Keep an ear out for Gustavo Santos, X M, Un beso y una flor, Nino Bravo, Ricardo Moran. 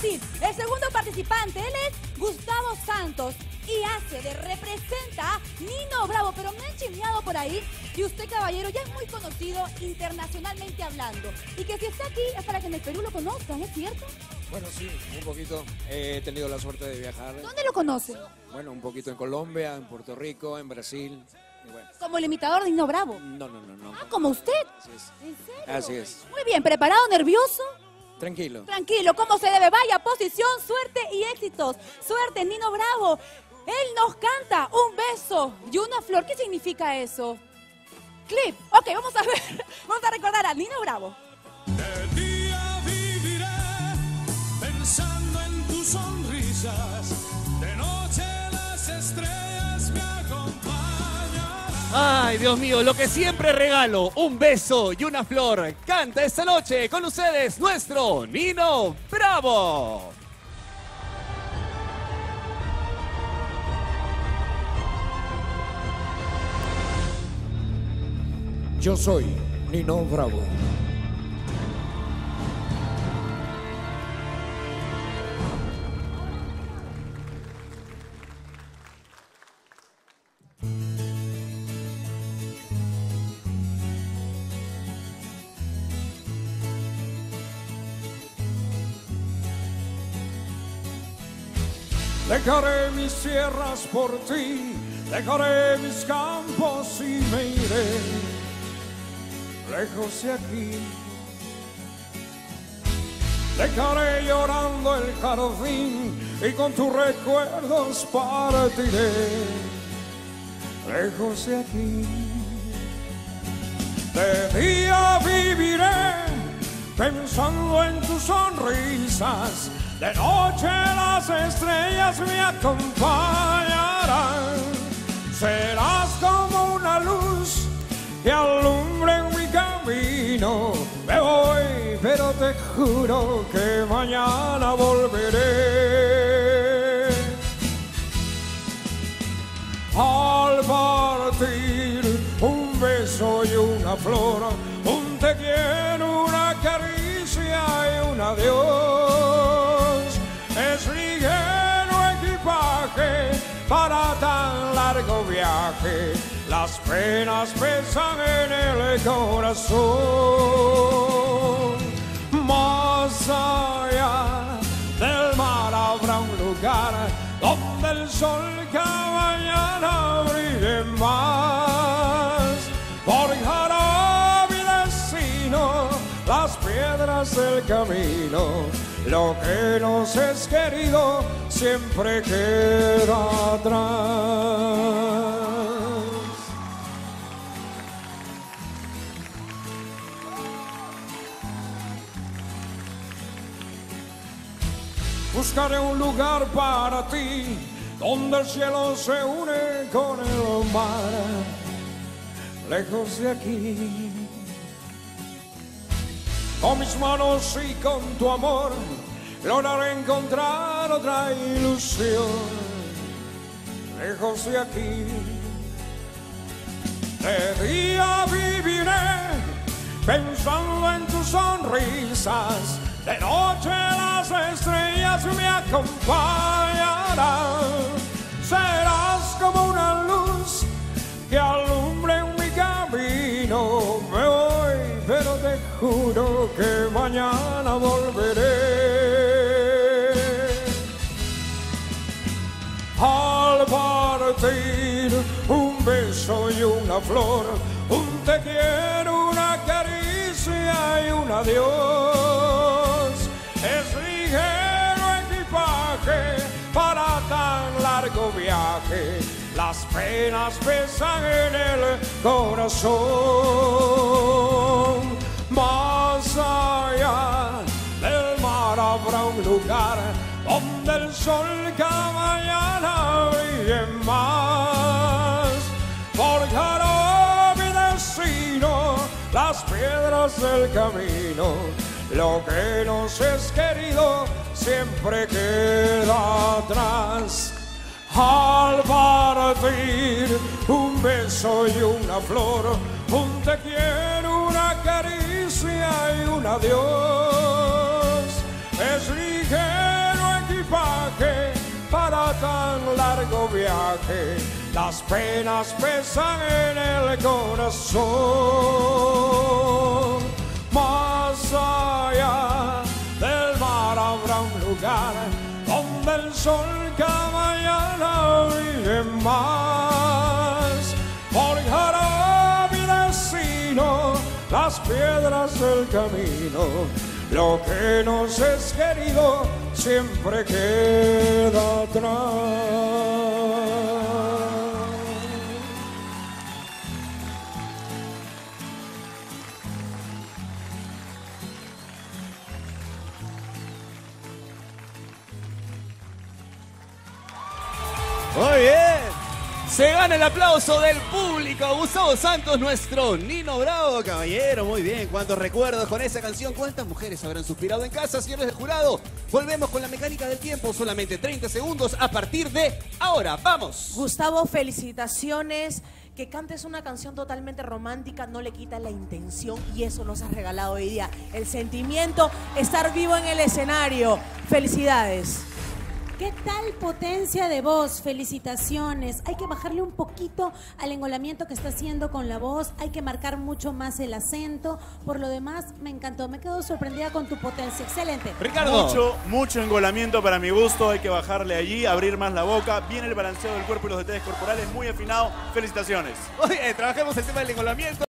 sí, el segundo participante, él es Gustavo Santos y hace de representa a Nino Bravo, pero me han chismeado por ahí que usted, caballero, ya es muy conocido internacionalmente hablando y que si está aquí es para que en el Perú lo conozcan, ¿es cierto? Bueno, sí, un poquito. He tenido la suerte de viajar. ¿Dónde lo conoce? Bueno, un poquito en Colombia, en Puerto Rico, en Brasil. Bueno. ¿Como el imitador de Nino Bravo? No. Ah, ¿como usted? Así es. ¿En serio? Así es. Muy bien, ¿preparado, nervioso? Tranquilo. Tranquilo, ¿cómo se debe? Vaya, posición, suerte y éxitos. Suerte, Nino Bravo. Él nos canta Un beso y una flor. ¿Qué significa eso? Clip. Ok, vamos a ver. Vamos a recordar a Nino Bravo. De día viviré pensando en tus sonrisas. De noche las estrellas me acompañan. Ay, Dios mío, lo que siempre regalo, un beso y una flor. Canta esta noche con ustedes nuestro Nino Bravo. Yo soy Nino Bravo. Dejaré mis tierras por ti, dejaré mis campos y me iré lejos de aquí. Dejaré llorando el jardín y con tus recuerdos partiré lejos de aquí. De día viviré pensando en tus sonrisas. De noche las estrellas me acompañarán. Serás como una luz que alumbre mi camino. Me voy, pero te juro que mañana volveré. Al partir un beso y una flor, un te quiero, una caricia y un adiós. Para tan largo viaje, las penas pesan en el corazón. Más allá del mar habrá un lugar donde el sol cada mañana brille más. Forjará mi destino las piedras del camino. Lo que nos es querido siempre queda atrás. Buscaré un lugar para ti, donde el cielo se une con el mar, lejos de aquí. Con mis manos y con tu amor lograré encontrar otra ilusión lejos de aquí. De día viviré pensando en tus sonrisas. De noche las estrellas me acompañarán. Serás como una luz que alumbre mi camino. Me voy, pero te juro que mañana volveré. Al partir un beso y una flor, un te quiero, una caricia y un adiós. Es ligero equipaje para tan largo viaje. Las penas pesan en el corazón. Más allá del mar habrá un lugar donde el sol cada mañana brille más. Forjará mi destino las piedras del camino. Lo que nos es querido siempre queda atrás. Al partir un beso y una flor, un te quiero, una caricia y un adiós. Es ligero. tan largo viaje, las penas pesan en el corazón. Más allá del mar habrá un lugar donde el sol cada mañana vive más. Forjará mi destino, las piedras del camino. Lo que nos es querido siempre queda atrás. Muy bien. Se gana el aplauso del público. Gustavo Santos, nuestro Nino Bravo, caballero. Muy bien, cuántos recuerdos con esa canción. Cuántas mujeres habrán suspirado en casa, señores del jurado. Volvemos con la mecánica del tiempo. Solamente 30 segundos a partir de ahora. ¡Vamos! Gustavo, felicitaciones. Que cantes una canción totalmente romántica no le quita la intención, y eso nos has regalado hoy día. El sentimiento, estar vivo en el escenario. Felicidades. ¿Qué tal potencia de voz? Felicitaciones. Hay que bajarle un poquito al engolamiento que está haciendo con la voz. Hay que marcar mucho más el acento. Por lo demás, me encantó. Me quedo sorprendida con tu potencia. Excelente. Ricardo. Mucho engolamiento para mi gusto. Hay que bajarle allí, abrir más la boca. Bien el balanceo del cuerpo y los detalles corporales. Muy afinado. Felicitaciones. Oye, trabajemos encima del engolamiento.